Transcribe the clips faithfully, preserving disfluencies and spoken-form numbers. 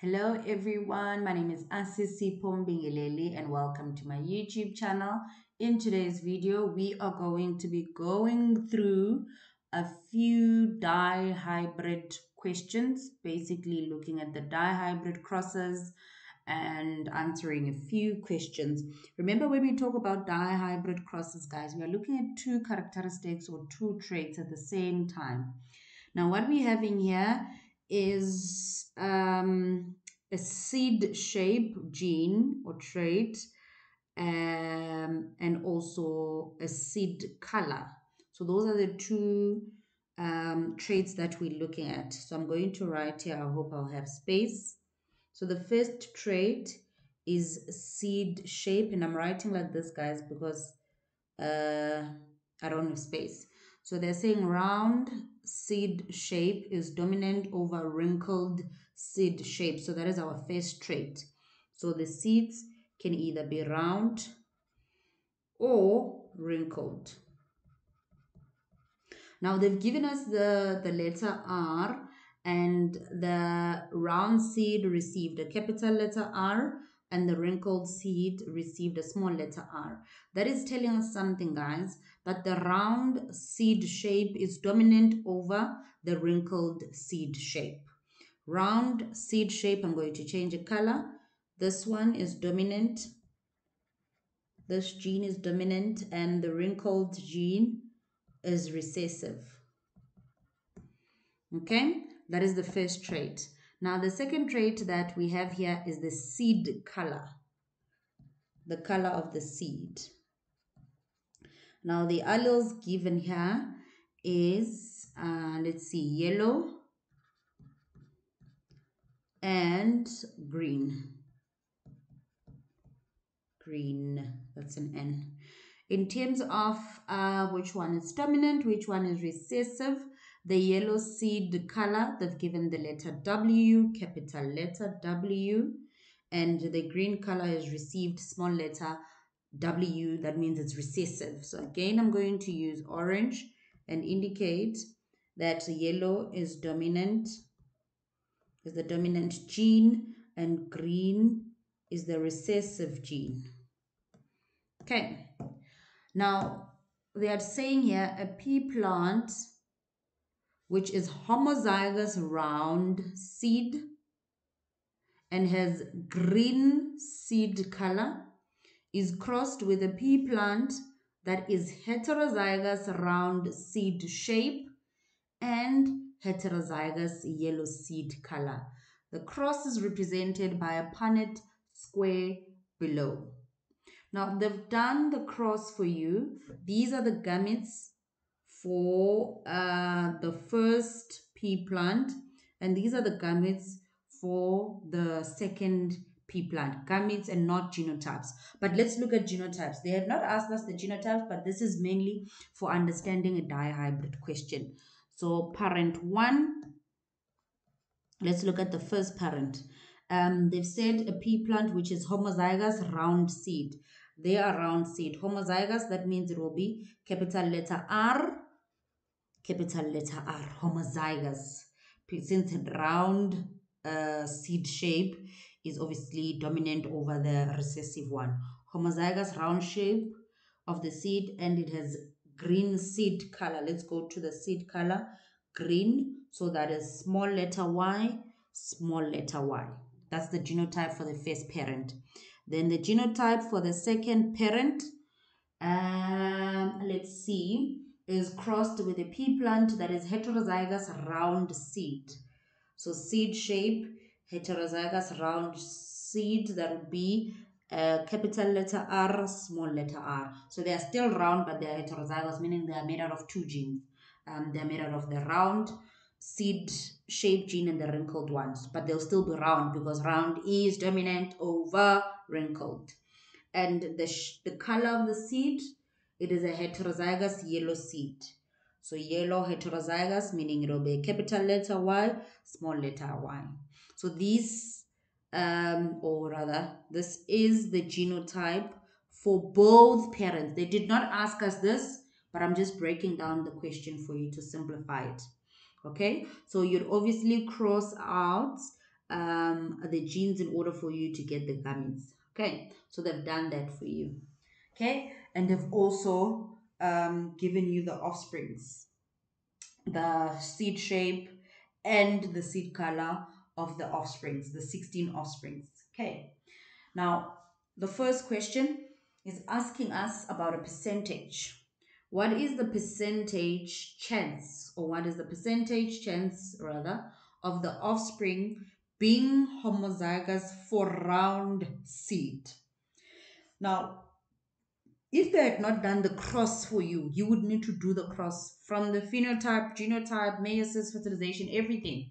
Hello everyone, my name is Asisipho Mbingeleli and welcome to my YouTube channel. In today's video, we are going to be going through a few dihybrid questions, basically looking at the dihybrid crosses and answering a few questions. Remember, when we talk about dihybrid crosses, guys, we are looking at two characteristics or two traits at the same time. Now, what we're having here is um, a seed shape gene or trait um, and also a seed color. So those are the two um, traits that we're looking at. So I'm going to write here, I hope I'll have space. So the first trait is seed shape, and I'm writing like this, guys, because uh, I don't have space. So they're saying round seed shape is dominant over wrinkled seed shape. So that is our first trait. So the seeds can either be round or wrinkled. Now they've given us the, the letter R, and the round seed received a capital letter R and the wrinkled seed received a small letter R. That is telling us something, guys, that the round seed shape is dominant over the wrinkled seed shape. Round seed shape, I'm going to change the color. This one is dominant. This gene is dominant, and the wrinkled gene is recessive. Okay, that is the first trait. Now, the second trait that we have here is the seed color, the color of the seed. Now, the alleles given here is, uh, let's see, yellow and green. Green, that's an N. In terms of uh, which one is dominant, which one is recessive, the yellow seed color, they've given the letter W, capital letter W, and the green color is received small letter W. That means it's recessive. So again, I'm going to use orange and indicate that yellow is dominant, is the dominant gene, and green is the recessive gene. Okay. Now, they are saying here a pea plant which is homozygous round seed and has green seed color, is crossed with a pea plant that is heterozygous round seed shape and heterozygous yellow seed color. The cross is represented by a Punnett square below. Now, they've done the cross for you. These are the gametes for uh, the first pea plant, and these are the gametes for the second pea plant. Gametes and not genotypes. But let's look at genotypes. They have not asked us the genotypes, but this is mainly for understanding a dihybrid question. So parent one, let's look at the first parent. Um, they've said a pea plant which is homozygous round seed. They are round seed. Homozygous, that means it will be capital letter R, capital letter R, homozygous, since round uh, seed shape is obviously dominant over the recessive one. Homozygous round shape of the seed, and it has green seed color. Let's go to the seed color, green. So that is small letter Y, small letter Y. That's the genotype for the first parent. Then the genotype for the second parent, um, let's see, is crossed with a pea plant that is heterozygous round seed. So seed shape, heterozygous round seed, that would be uh, capital letter R, small letter r. So they are still round, but they are heterozygous, meaning they are made out of two genes. Um, they are made out of the round seed shape gene and the wrinkled ones, but they'll still be round because round is dominant over wrinkled. And the, sh the color of the seed, it is a heterozygous yellow seed. So yellow heterozygous, meaning it will be a capital letter Y, small letter Y. So these, um, or rather, this is the genotype for both parents. They did not ask us this, but I'm just breaking down the question for you to simplify it. Okay, so you'd obviously cross out um, the jeans in order for you to get the garments. Okay, so they've done that for you. Okay, and they've also um, given you the offsprings, the seed shape and the seed color of the offsprings, the sixteen offsprings. Okay, now the first question is asking us about a percentage. What is the percentage chance, or what is the percentage chance rather, of the offspring being homozygous for round seed? Now, if they had not done the cross for you, you would need to do the cross from the phenotype, genotype, meiosis, fertilization, everything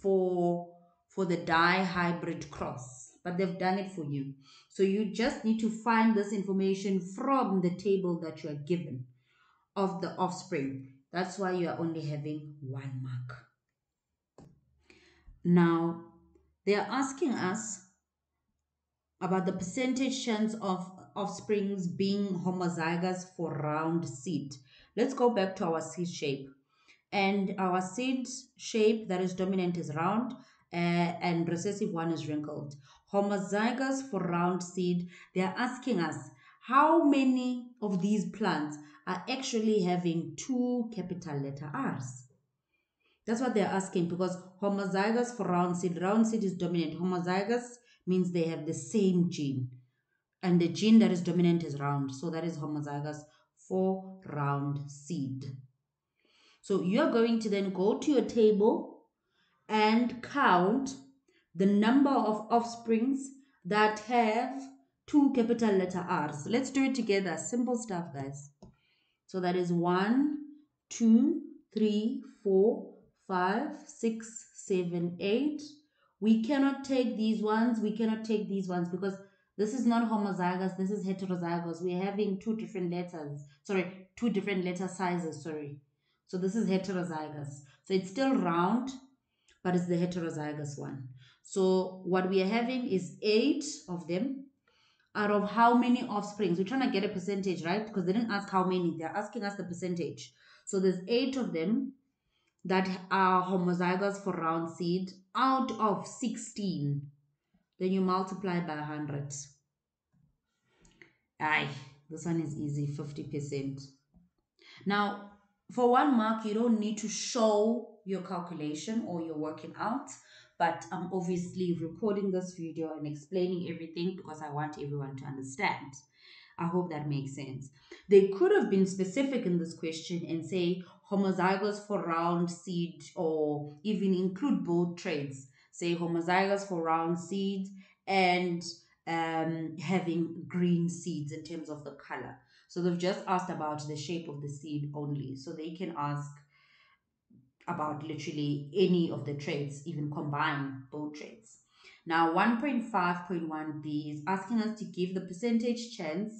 for, for the dihybrid cross. But they've done it for you. So you just need to find this information from the table that you are given of the offspring. That's why you are only having one mark. Now, they are asking us about the percentage chance of offsprings being homozygous for round seed. Let's go back to our seed shape. And our seed shape that is dominant is round, uh, and recessive one is wrinkled. Homozygous for round seed, they are asking us how many of these plants are actually having two capital letter R's. That's what they're asking, because homozygous for round seed, round seed is dominant. Homozygous means they have the same gene, and the gene that is dominant is round. So that is homozygous for round seed. So you're going to then go to your table and count the number of offsprings that have two capital letter R's. Let's do it together. Simple stuff, guys. So that is one, two, three, four, five, six, seven, eight. We cannot take these ones. We cannot take these ones because this is not homozygous. This is heterozygous. We're having two different letters. Sorry, two different letter sizes. Sorry. So this is heterozygous. So it's still round, but it's the heterozygous one. So what we are having is eight of them out of how many offsprings? We're trying to get a percentage, right? Because they didn't ask how many. They're asking us the percentage. So there's eight of them that are homozygous for round seed out of sixteen. Then you multiply by one hundred. Aye, this one is easy, fifty percent. Now, for one mark, you don't need to show your calculation or your working out, but I'm obviously recording this video and explaining everything because I want everyone to understand. I hope that makes sense. They could have been specific in this question and say homozygous for round seed, or even include both traits. Say homozygous for round seeds and um, having green seeds in terms of the color. So they've just asked about the shape of the seed only. So they can ask about literally any of the traits, even combine both traits. Now, one point five point one B is asking us to give the percentage chance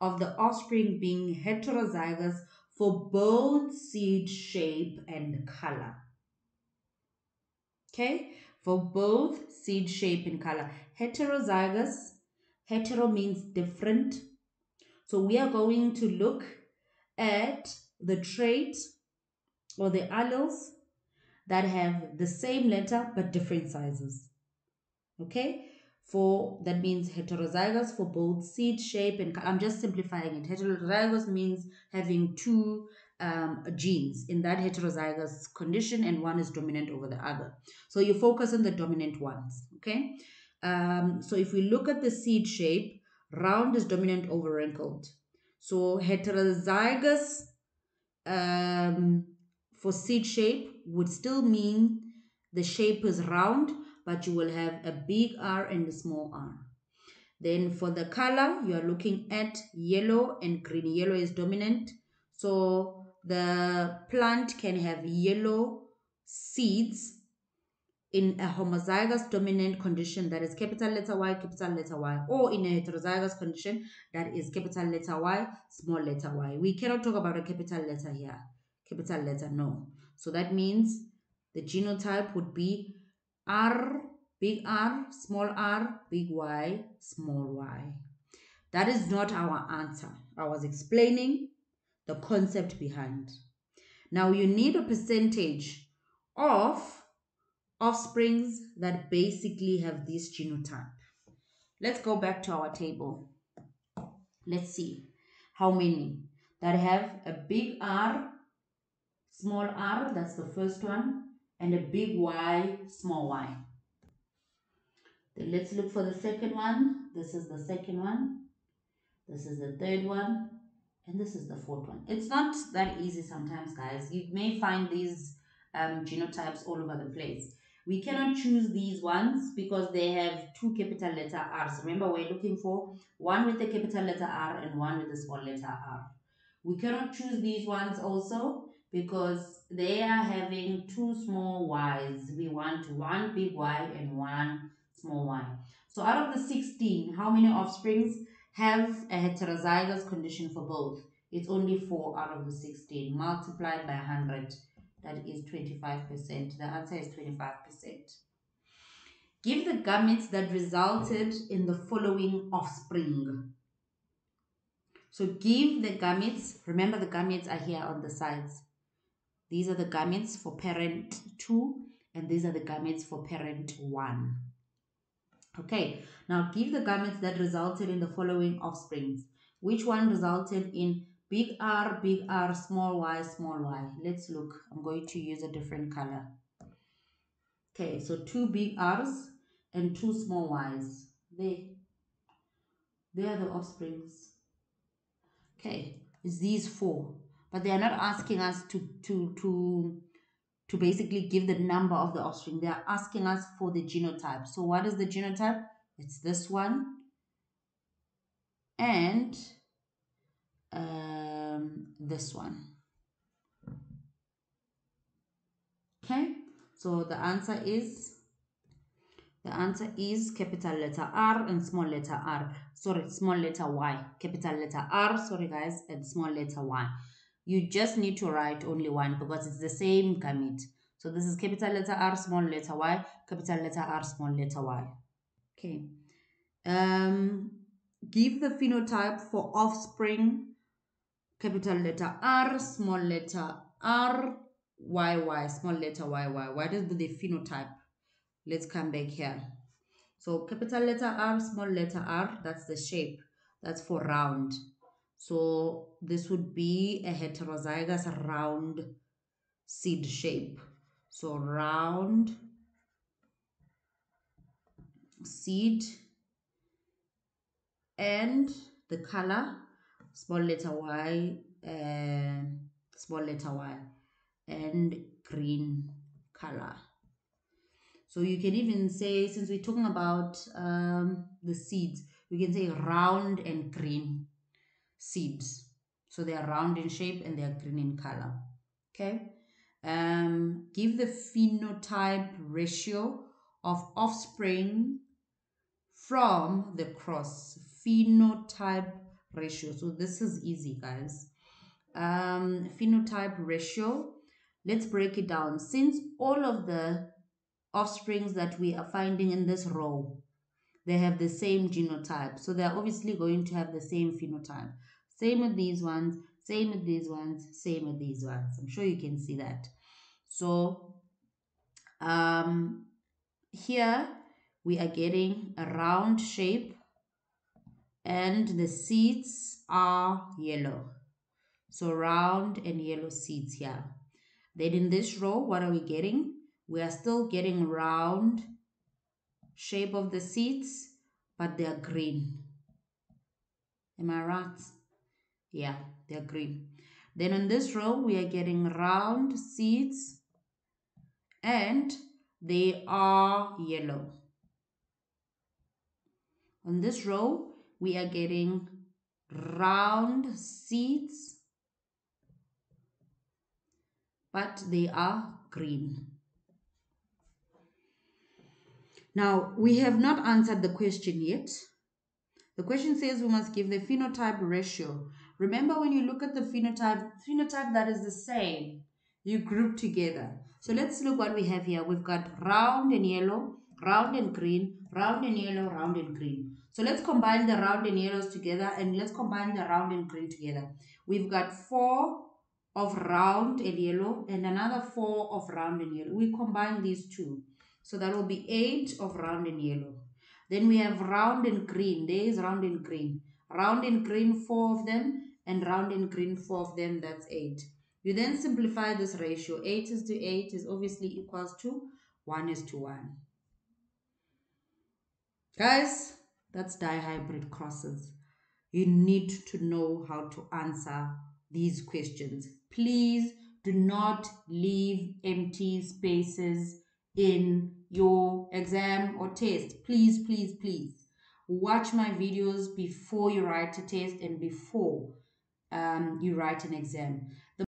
of the offspring being heterozygous for both seed shape and color. Okay, for both seed shape and color. Heterozygous, hetero means different. So we are going to look at the trait or the alleles that have the same letter but different sizes. Okay, for that means heterozygous for both seed shape and I'm just simplifying it. Heterozygous means having two um, genes in that heterozygous condition, and one is dominant over the other. So you focus on the dominant ones. Okay, um, so if we look at the seed shape, round is dominant over wrinkled. So heterozygous um, for seed shape would still mean the shape is round, but you will have a big R and a small R. Then for the color, you are looking at yellow and green. Yellow is dominant. So the plant can have yellow seeds in a homozygous dominant condition that is capital letter Y, capital letter Y, or in a heterozygous condition that is capital letter Y, small letter Y. We cannot talk about a capital letter here. Capital letter, no. So that means the genotype would be R, big R, small r, big Y, small y. That is not our answer. I was explaining the concept behind. Now you need a percentage of offsprings that basically have this genotype. Let's go back to our table. Let's see how many that have a big R, small r, that's the first one, and a big Y, small y. Then let's look for the second one. This is the second one. This is the third one. And this is the fourth one. It's not that easy sometimes, guys. You may find these um, genotypes all over the place. We cannot choose these ones because they have two capital letter R's. Remember, we're looking for one with the capital letter R and one with the small letter R. We cannot choose these ones also because they are having two small Y's. We want one big Y and one small y. So out of the sixteen, how many offsprings have a heterozygous condition for both? It's only four out of the sixteen. Multiplied by one hundred, that is twenty-five percent. The answer is twenty-five percent. Give the gametes that resulted in the following offspring. So give the gametes. Remember, the gametes are here on the sides. These are the gametes for parent two, and these are the gametes for parent one. Okay, now give the gametes that resulted in the following offsprings. Which one resulted in big R, big R, small y, small y? Let's look. I'm going to use a different color. Okay, so two big R's and two small y's. They, they are the offsprings. Okay, it's these four. But they are not asking us to, to, to, to basically give the number of the offspring. They are asking us for the genotype. So what is the genotype? It's this one. And um, this one. Okay. So the answer is, the answer is capital letter R and small letter R. Sorry, small letter Y. Capital letter R, sorry guys, and small letter Y. You just need to write only one because it's the same gamete. So this is capital letter R, small letter Y, capital letter R, small letter Y. Okay. Um, give the phenotype for offspring, capital letter R, small letter R, Y Y, small letter Y Y. What is the phenotype? Let's come back here. So capital letter R, small letter R, that's the shape. That's for round. So this would be a heterozygous round seed shape. So round seed, and the color, small letter Y, uh, small letter Y, and green color. So you can even say, since we're talking about um, the seeds, we can say round and green seeds. So they are round in shape and they are green in color. Okay. Um, give the phenotype ratio of offspring from the cross. Phenotype ratio. So this is easy, guys. Um, phenotype ratio. Let's break it down. Since all of the offsprings that we are finding in this row, they have the same genotype. So they're obviously going to have the same phenotype. Same with these ones, same with these ones, same with these ones. I'm sure you can see that. So um, here we are getting a round shape and the seeds are yellow. So round and yellow seeds here. Then in this row, what are we getting? We are still getting round shape of the seeds, but they are green. Am I right? Yeah, they are green. Then on this row, we are getting round seeds and they are yellow. On this row, we are getting round seeds, but they are green. Now, we have not answered the question yet. The question says we must give the phenotype ratio. Remember, when you look at the phenotype, phenotype that is the same, you group together. So let's look what we have here. We've got round and yellow, round and green, round and yellow, round and green. So let's combine the round and yellows together and let's combine the round and green together. We've got four of round and yellow and another four of round and yellow. We combine these two. So that will be eight of round and yellow. Then we have round and green. There is round and green. Round and green, four of them. And round and green, four of them. That's eight. You then simplify this ratio. eight is to eight is obviously equals to one is to one. Guys, that's dihybrid crosses. You need to know how to answer these questions. Please do not leave empty spaces in your exam or test. Please, please, please. Watch my videos before you write a test and before um, you write an exam.